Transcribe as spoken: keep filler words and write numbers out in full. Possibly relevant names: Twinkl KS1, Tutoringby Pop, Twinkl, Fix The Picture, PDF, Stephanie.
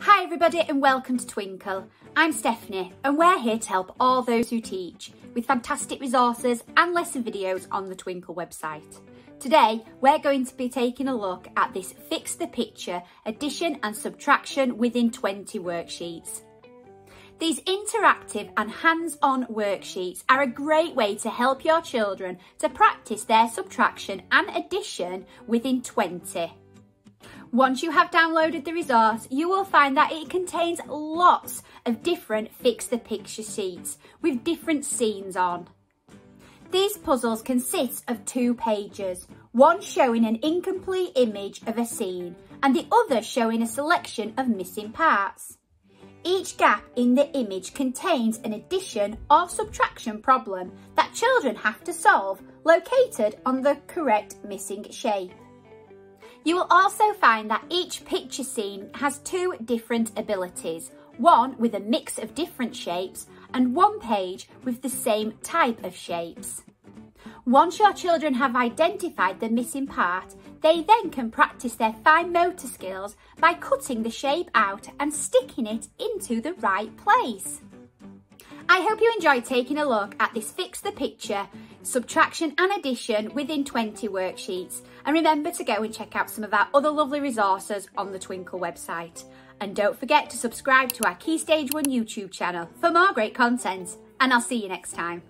Hi everybody and welcome to Twinkl. I'm Stephanie and we're here to help all those who teach with fantastic resources and lesson videos on the Twinkl website. Today we're going to be taking a look at this Fix the Picture addition and subtraction within twenty worksheets. These interactive and hands-on worksheets are a great way to help your children to practice their subtraction and addition within twenty. Once you have downloaded the resource, you will find that it contains lots of different Fix the Picture sheets with different scenes on. These puzzles consist of two pages, one showing an incomplete image of a scene and the other showing a selection of missing parts. Each gap in the image contains an addition or subtraction problem that children have to solve, located on the correct missing shape. You will also find that each picture scene has two different abilities, one with a mix of different shapes and one page with the same type of shapes. Once your children have identified the missing part, they then can practice their fine motor skills by cutting the shape out and sticking it into the right place. I hope you enjoyed taking a look at this Fix the Picture, subtraction and addition within twenty worksheets. And remember to go and check out some of our other lovely resources on the Twinkl website. And don't forget to subscribe to our Key Stage one YouTube channel for more great content. And I'll see you next time.